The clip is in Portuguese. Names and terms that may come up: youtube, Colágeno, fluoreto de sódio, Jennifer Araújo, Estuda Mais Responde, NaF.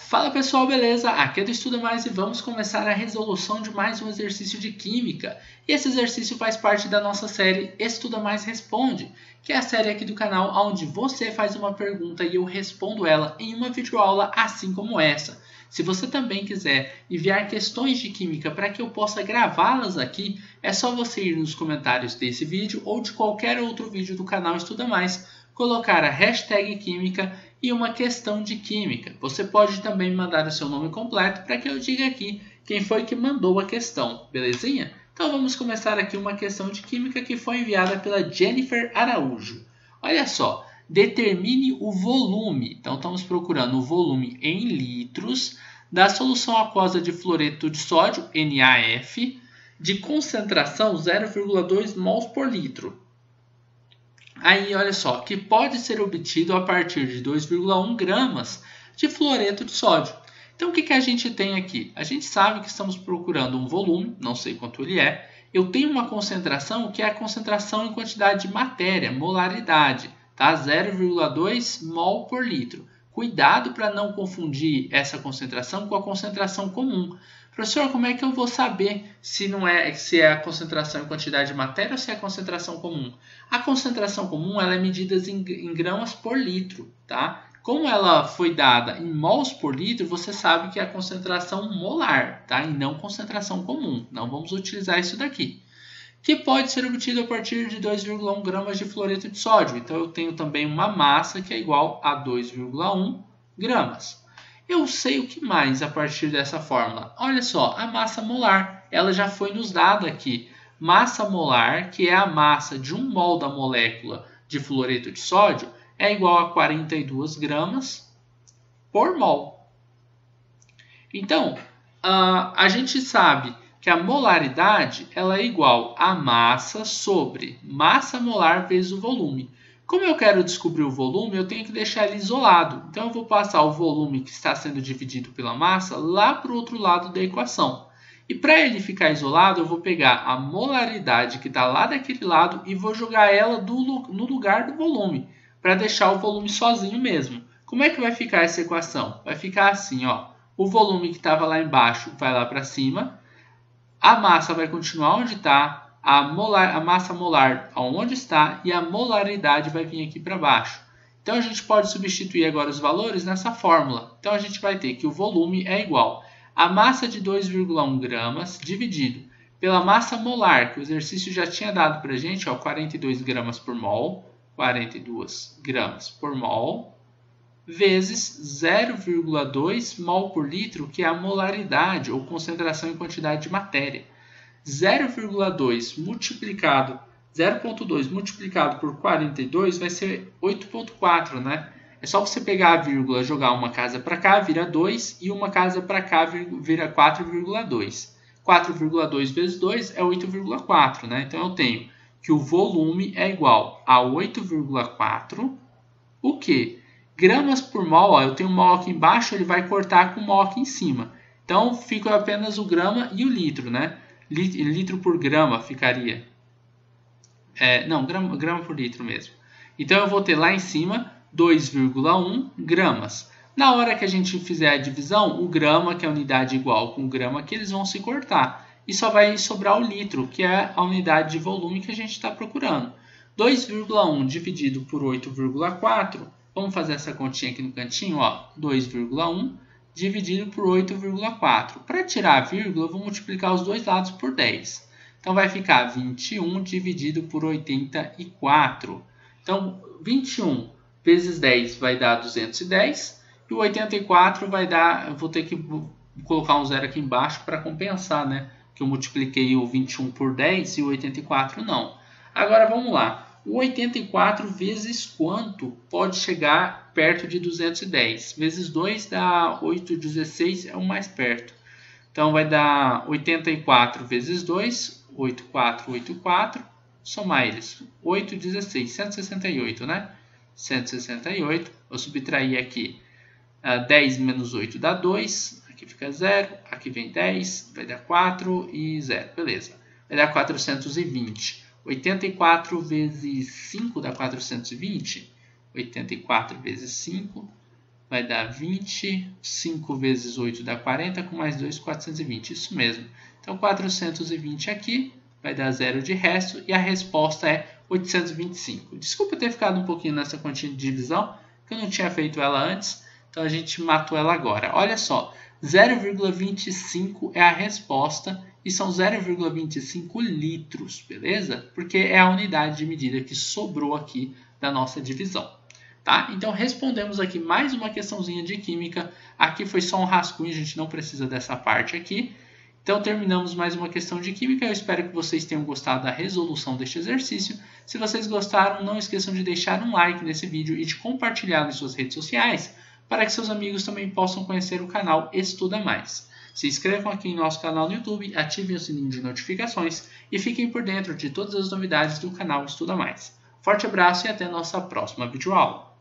Fala pessoal, beleza? Aqui é do Estuda Mais e vamos começar a resolução de mais um exercício de Química. E esse exercício faz parte da nossa série Estuda Mais Responde, que é a série aqui do canal onde você faz uma pergunta e eu respondo ela em uma videoaula assim como essa. Se você também quiser enviar questões de Química para que eu possa gravá-las aqui, é só você ir nos comentários desse vídeo ou de qualquer outro vídeo do canal Estuda Mais, colocar a hashtag Química e uma questão de Química. Você pode também mandar o seu nome completo para que eu diga aqui quem foi que mandou a questão, belezinha? Então vamos começar aqui uma questão de Química que foi enviada pela Jennifer Araújo. Olha só, determine o volume. Então estamos procurando o volume em litros da solução aquosa de fluoreto de sódio, NaF, de concentração 0,2 mols por litro. Aí, olha só, que pode ser obtido a partir de 2,1 gramas de fluoreto de sódio. Então, o que a gente tem aqui? A gente sabe que estamos procurando um volume, não sei quanto ele é. Eu tenho uma concentração, que é a concentração em quantidade de matéria, molaridade, tá? 0,2 mol por litro. Cuidado para não confundir essa concentração com a concentração comum. Professor, como é que eu vou saber se é a concentração em quantidade de matéria ou se é a concentração comum? A concentração comum ela é medida em gramas por litro, tá? Como ela foi dada em mols por litro, você sabe que é a concentração molar, tá? E não concentração comum. Não vamos utilizar isso daqui. Que pode ser obtido a partir de 2,1 gramas de fluoreto de sódio. Então, eu tenho também uma massa que é igual a 2,1 gramas. Eu sei o que mais a partir dessa fórmula. Olha só, a massa molar, ela já foi nos dada aqui. Massa molar, que é a massa de 1 mol da molécula de fluoreto de sódio, é igual a 42 gramas por mol. Então, a gente sabe que a molaridade ela é igual a massa sobre massa molar vezes o volume. Como eu quero descobrir o volume, eu tenho que deixar ele isolado. Então, eu vou passar o volume que está sendo dividido pela massa lá para o outro lado da equação. E para ele ficar isolado, eu vou pegar a molaridade que está lá daquele lado e vou jogar ela no lugar do volume, para deixar o volume sozinho mesmo. Como é que vai ficar essa equação? Vai ficar assim, ó. O volume que estava lá embaixo vai lá para cima. A massa vai continuar onde está, a massa molar onde está e a molaridade vai vir aqui para baixo. Então, a gente pode substituir agora os valores nessa fórmula. Então, a gente vai ter que o volume é igual a massa de 2,1 gramas dividido pela massa molar, que o exercício já tinha dado para a gente, ó, 42 gramas por mol, 42 gramas por mol, vezes 0,2 mol por litro, que é a molaridade ou concentração em quantidade de matéria. 0,2 multiplicado, 0,2 multiplicado por 42 vai ser 8,4, né? É só você pegar a vírgula, jogar uma casa para cá, vira 2, e uma casa para cá vira 4,2. 4,2 vezes 2 é 8,4, né? Então, eu tenho que o volume é igual a 8,4, o quê? Gramas por mol, ó, eu tenho mol aqui embaixo, ele vai cortar com mol aqui em cima. Então, fica apenas o grama e o litro, né? Litro por grama ficaria. Não, grama por litro mesmo. Então, eu vou ter lá em cima 2,1 gramas. Na hora que a gente fizer a divisão, o grama, que é a unidade igual com o grama, que eles vão se cortar. E só vai sobrar o litro, que é a unidade de volume que a gente está procurando. 2,1 dividido por 8,4... Vamos fazer essa continha aqui no cantinho, ó, 2,1 dividido por 8,4. Para tirar a vírgula, eu vou multiplicar os dois lados por 10. Então, vai ficar 21 dividido por 84. Então, 21 vezes 10 vai dar 210. E o 84 vai dar... Eu vou ter que colocar um zero aqui embaixo para compensar, né? Que eu multipliquei o 21 por 10 e o 84 não. Agora, vamos lá. O 84 vezes quanto pode chegar perto de 210? Vezes 2 dá 8, 16 é o mais perto. Então, vai dar 84 vezes 2, 8, 4, 8, 4. Somar eles. 8, 16, 168, né? 168. Vou subtrair aqui. 10 menos 8 dá 2. Aqui fica 0. Aqui vem 10. Vai dar 4 e 0. Beleza. Vai dar 420. 84 vezes 5 dá 420. 84 vezes 5 vai dar 20, 5 vezes 8 dá 40, com mais 2, 420, isso mesmo. Então 420 aqui, vai dar 0 de resto, e a resposta é 825. Desculpa ter ficado um pouquinho nessa continha de divisão, que eu não tinha feito ela antes, então a gente matou ela agora. Olha só, 0,25 é a resposta, e são 0,25 litros, beleza? Porque é a unidade de medida que sobrou aqui da nossa divisão. Tá? Então respondemos aqui mais uma questãozinha de química. Aqui foi só um rascunho, a gente não precisa dessa parte aqui. Então terminamos mais uma questão de química. Eu espero que vocês tenham gostado da resolução deste exercício. Se vocês gostaram, não esqueçam de deixar um like nesse vídeo e de compartilhar nas suas redes sociais para que seus amigos também possam conhecer o canal Estuda Mais. Se inscrevam aqui em nosso canal no YouTube, ativem o sininho de notificações e fiquem por dentro de todas as novidades do canal Estuda Mais. Forte abraço e até a nossa próxima videoaula.